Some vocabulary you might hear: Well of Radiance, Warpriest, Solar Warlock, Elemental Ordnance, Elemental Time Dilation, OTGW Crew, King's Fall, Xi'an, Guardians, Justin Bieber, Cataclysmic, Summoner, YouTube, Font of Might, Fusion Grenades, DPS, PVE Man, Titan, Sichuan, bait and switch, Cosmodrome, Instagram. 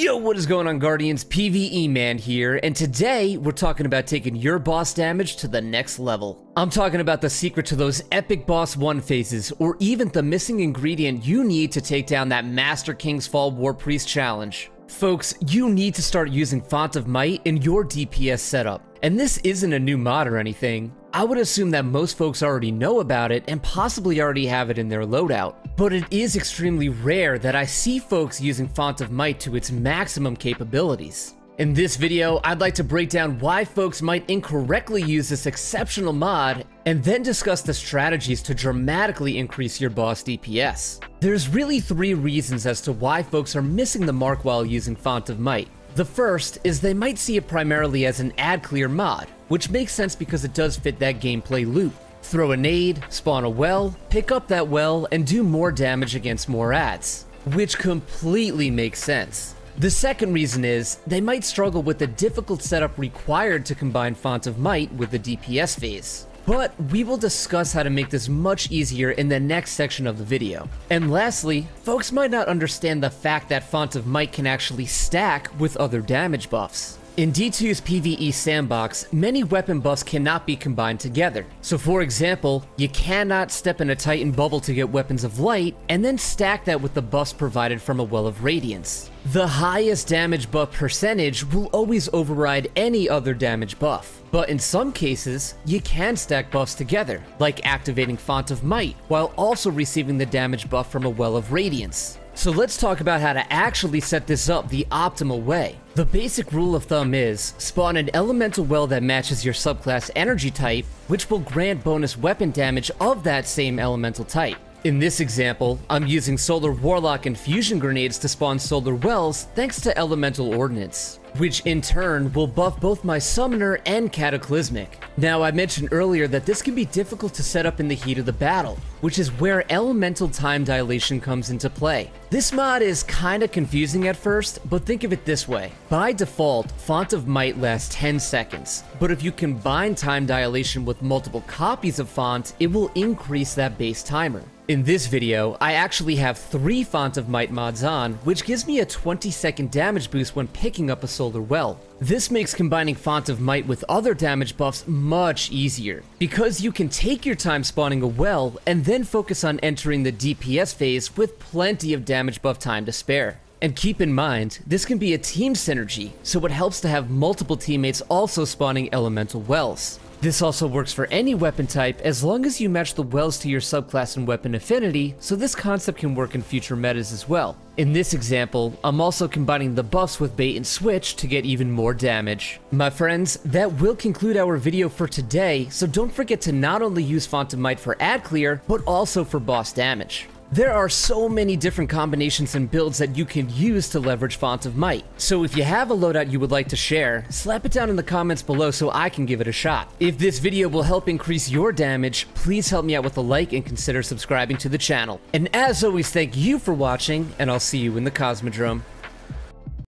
Yo, what is going on, Guardians? PVE Man here, and today we're talking about taking your boss damage to the next level. I'm talking about the secret to those epic boss 1 phases, or even the missing ingredient you need to take down that Master King's Fall Warpriest challenge. Folks, you need to start using Font of Might in your DPS setup. And this isn't a new mod or anything. I would assume that most folks already know about it and possibly already have it in their loadout. But it is extremely rare that I see folks using Font of Might to its maximum capabilities. In this video, I'd like to break down why folks might incorrectly use this exceptional mod, and then discuss the strategies to dramatically increase your boss DPS. There's really 3 reasons as to why folks are missing the mark while using Font of Might. The first is they might see it primarily as an ad clear mod, which makes sense because it does fit that gameplay loop. Throw a nade, spawn a well, pick up that well, and do more damage against more adds, which completely makes sense. The second reason is they might struggle with the difficult setup required to combine Font of Might with the DPS phase. But we will discuss how to make this much easier in the next section of the video. And lastly, folks might not understand the fact that Font of Might can actually stack with other damage buffs. In D2's PvE sandbox, many weapon buffs cannot be combined together. So for example, you cannot step in a Titan bubble to get weapons of light, and then stack that with the buffs provided from a Well of Radiance. The highest damage buff percentage will always override any other damage buff. But in some cases, you can stack buffs together, like activating Font of Might, while also receiving the damage buff from a Well of Radiance. So let's talk about how to actually set this up the optimal way. The basic rule of thumb is, spawn an elemental well that matches your subclass energy type, which will grant bonus weapon damage of that same elemental type. In this example, I'm using Solar Warlock and Fusion Grenades to spawn Solar Wells thanks to Elemental Ordnance, which in turn will buff both my Summoner and Cataclysmic. Now, I mentioned earlier that this can be difficult to set up in the heat of the battle, which is where Elemental Time Dilation comes into play. This mod is kinda confusing at first, but think of it this way. By default, Font of Might lasts 10 seconds, but if you combine Time Dilation with multiple copies of Font, it will increase that base timer. In this video, I actually have 3 Font of Might mods on, which gives me a 20-second damage boost when picking up a Solar Well. This makes combining Font of Might with other damage buffs much easier, because you can take your time spawning a well, and then focus on entering the DPS phase with plenty of damage buff time to spare. And keep in mind, this can be a team synergy, so it helps to have multiple teammates also spawning elemental wells. This also works for any weapon type as long as you match the wells to your subclass and weapon affinity, so this concept can work in future metas as well. In this example, I'm also combining the buffs with bait and switch to get even more damage. My friends, that will conclude our video for today, so don't forget to not only use Font of Might for ad clear, but also for boss damage. There are so many different combinations and builds that you can use to leverage Font of Might. So if you have a loadout you would like to share, slap it down in the comments below so I can give it a shot. If this video will help increase your damage, please help me out with a like and consider subscribing to the channel. And as always, thank you for watching, and I'll see you in the Cosmodrome.